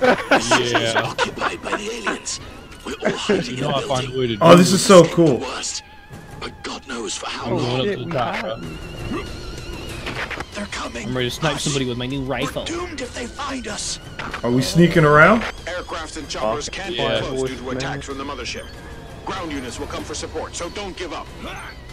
The city is occupied by the aliens. We're all hiding in a building. Oh, this is so cool. But God knows for how long. They're coming. I'm ready to snipe somebody with my new rifle. We're doomed if they find us. Are we sneaking around? Aircraft and choppers can't be close due to attacks from the mothership. Ground units will come for support, so don't give up.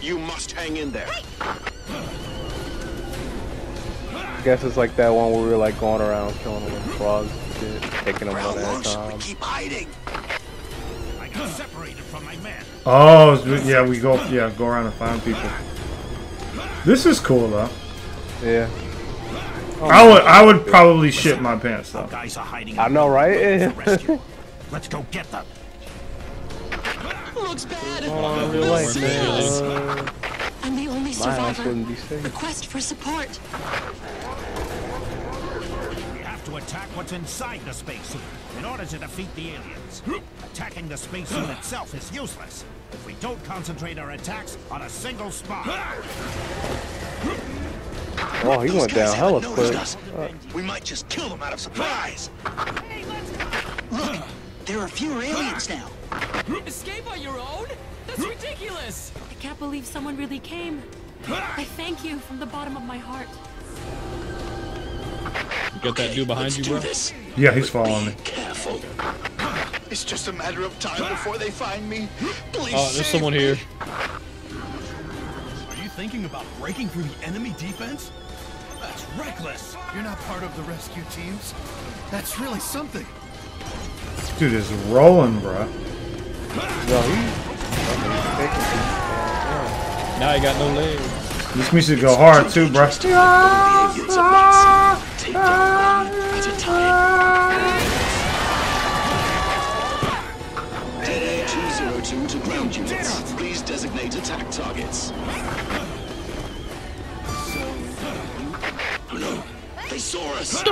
You must hang in there. I guess it's like that one where we were like going around killing them with frogs and shit, taking them one at a time. We keep hiding. I got separated from my men. Oh yeah, we go around and find people. This is cool though. Yeah. Oh, I would probably shit my pants though. Guys are hiding. I know, right? Let's go get them. Looks bad. Oh, no life, I'm the only survivor. The quest for support. We have to attack what's inside the spacesuit in order to defeat the aliens. Attacking the spacesuit itself is useless if we don't concentrate our attacks on a single spot. Oh, he went down hella quick. We might just kill them out of surprise. Hey, let's go. Look, there are fewer aliens now. Escape on your own? That's ridiculous! I can't believe someone really came. I thank you from the bottom of my heart. You got that dude behind you, bro? Yeah, he's following me. Careful. It's just a matter of time before they find me. Please. Oh, there's someone here. Are you thinking about breaking through the enemy defense? That's reckless. You're not part of the rescue teams. That's really something. This dude is rolling, bro. Now he got no legs. This music go hard too, bro. DA-202 to ground units. Please designate attack targets. Oh no, they saw us.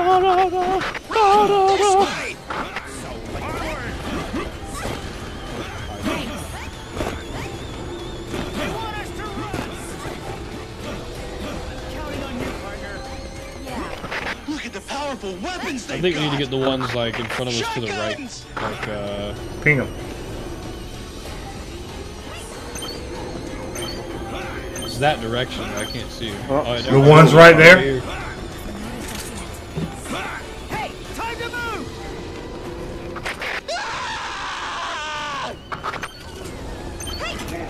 Weapons I think we need to get the ones like in front of us to the right. Like ping them. It's that direction, I can't see it. Oh, the one's right there. Hey, time to move. Ah! Hey,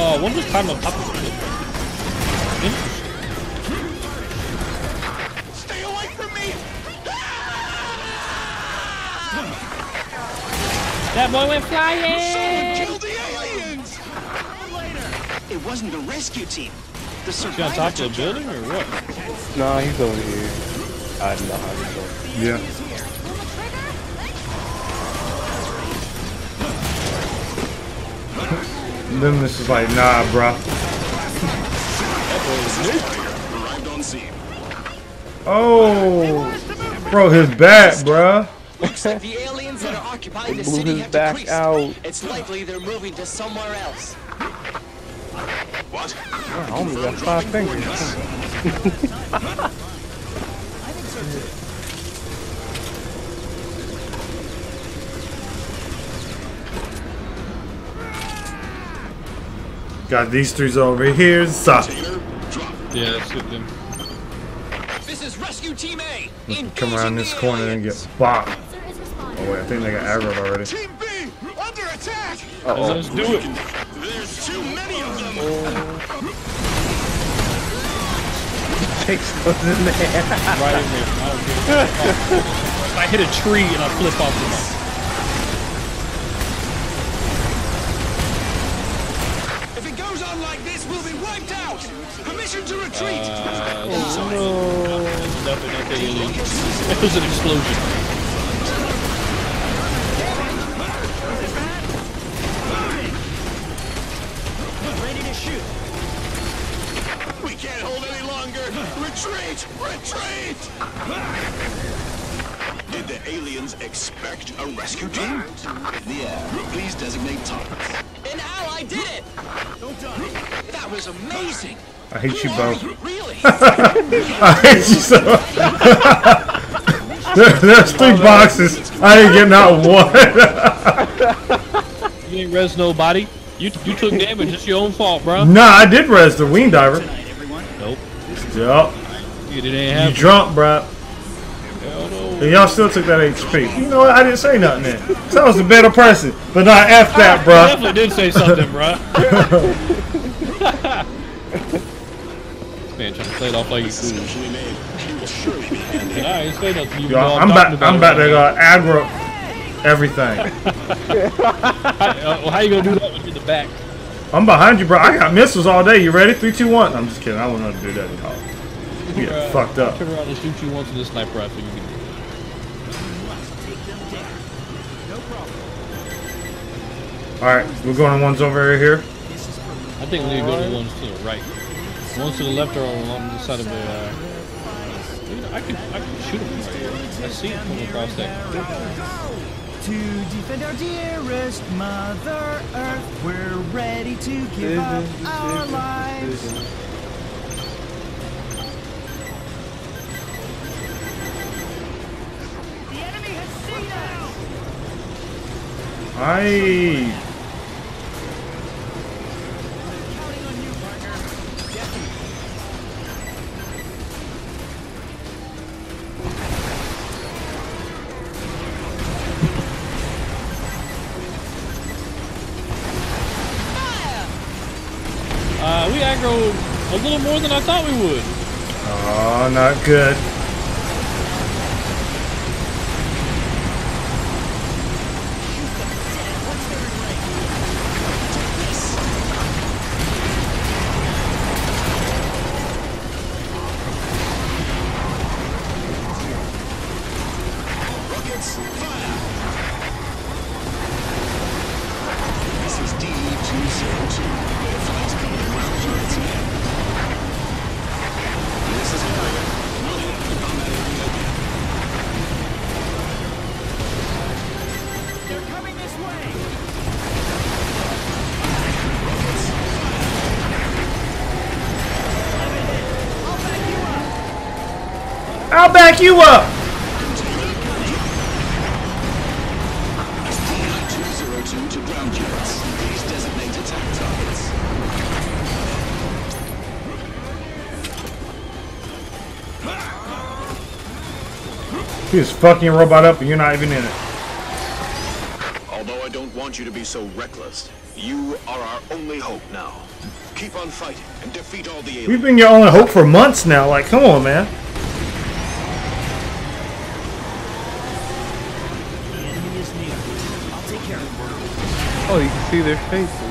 Oh, one just climbed on top of it. Stay away from me! That boy went flying! Someone killed the aliens! It wasn't the rescue team. The survivor. Is he on top of the building or what? Nah, he's over here. I don't know how he's going. Yeah. Then this is like, nah, bruh. Oh, bro, his back, bruh. Looks like the aliens that are occupying the city have decreased. It's likely they're moving to somewhere else. What? I only got 5 fingers. I think so too. Got these threes over here. Yeah, let's get them. This is rescue team A. Come around this corner and get bopped. Oh wait, I think they got aggro already. Team B under attack. Let's do it. There's too many of them. Takes those in the air. Right in there. I don't care. I hit a tree and I flip off the bus. To retreat. No. It was an explosion. Ready to shoot. We can't hold any longer. Retreat! Retreat! Did The aliens expect a rescue team? Yeah, please designate targets. An ally did it! Don't die. That was amazing! I hate you both. Really? I hate you so much. There's three boxes. I ain't getting out one. You ain't res nobody. You took damage. It's your own fault, bro. Nah, I did res the Ween Diver. Nope. Yup. It ain't happening. You drunk, bro. And y'all still took that HP. You know what? I didn't say nothing then. Because I was the better person. But nah, F that, bro. I definitely did say something, bro. Man, trying to play it off like you cool. I ain't say nothing. You I'm about to aggro everything. How you going to do that when you're in the back? I'm behind you, bro. I got missiles all day. You ready? 3, 2, 1. I'm just kidding. I wouldn't know how to do that at all. You get fucked up. Turn around and shoot you once with this sniper rifle. You can do it. No problem. Alright, we're going to ones over here. I think we need to go to the ones to the right. The ones to the left are along the side of the... You know, I can shoot them right here. I see them coming across that. To defend our dearest Mother Earth, we're ready to give up our lives. Aye. We aggroed a little more than I thought we would. Oh, not good. I'll back you up! He is fucking robot up and you're not even in it. Although I don't want you to be so reckless, you are our only hope now. Keep on fighting and defeat all the aliens. We've been your only hope for months now, like come on man. Oh, you can see their faces.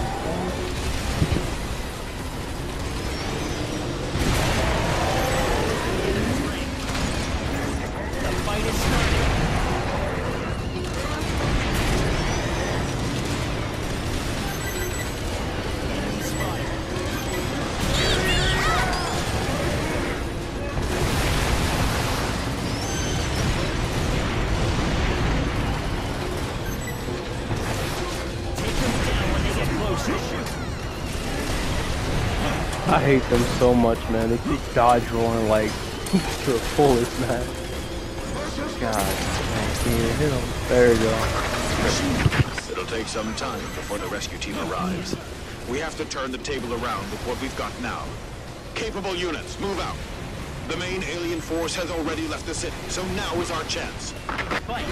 The fight is I hate them so much, man. They keep dodge rolling like to the fullest, man. God, man, can you hit them? There you go. It'll take some time before the rescue team arrives. We have to turn the table around with what we've got now. Capable units, move out. The main alien force has already left the city, so now is our chance. Fight.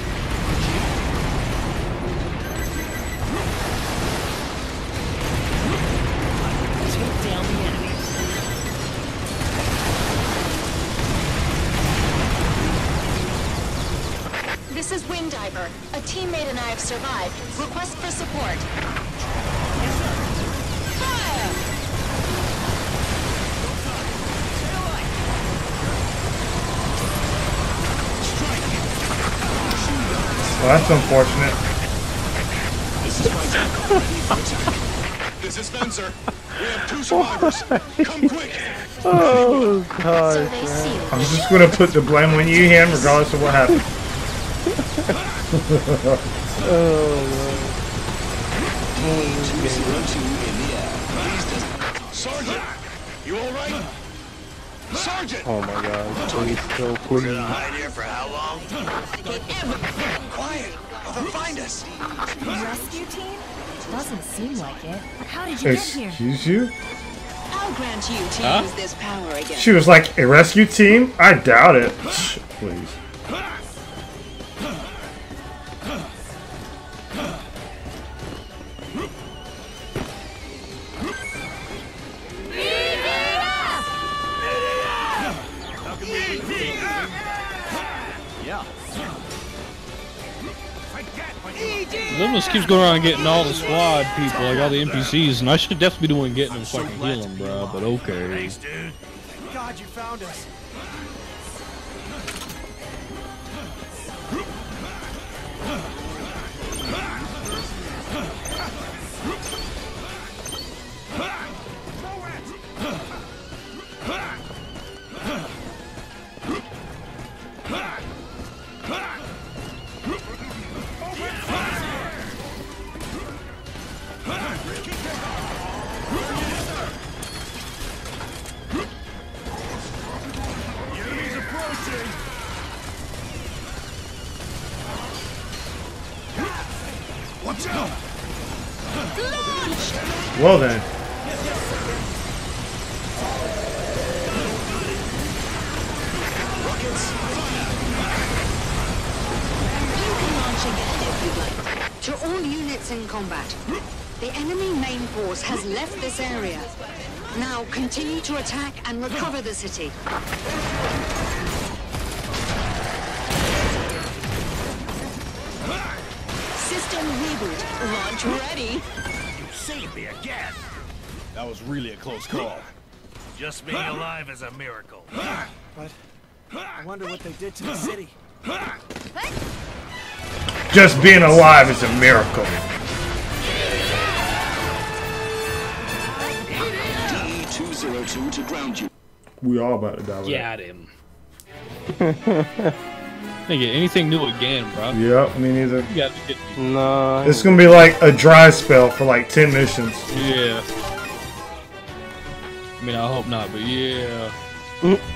This is Ween Diver. A teammate and I have survived. Request for support. Yes, sir. Fire! Well, that's unfortunate. This is my This is Spencer. We have 2 survivors. Come quick. Oh, God. I'm just going to put the blame on you, Han, regardless of what happened. Sergeant, you all right? Sergeant! Oh my God! Please, so please. We're gonna hide here for how long? Quiet! They'll find us. Rescue team? Doesn't seem like it. How did you get here? Excuse you? I'll grant you to use this power again. She was like, a rescue team? I doubt it. Please. This keeps going around getting all the squad people, like all the NPCs, and I should definitely be doing getting them so I can heal them, bro. But okay. Thanks, dude. Thank God you found us. Well then. To all units in combat, the enemy main force has left this area. Now continue to attack and recover the city. System reboot. Launch ready. Save me again! That was really a close call. Just being alive is a miracle. But I wonder what they did to the city. Just being alive is a miracle. DE-202 to ground you. We all about to die with Got him. Nigga, anything new again, bro. Yep, me neither. No. It's gonna be like a dry spell for like 10 missions. Yeah. I mean, I hope not, but yeah.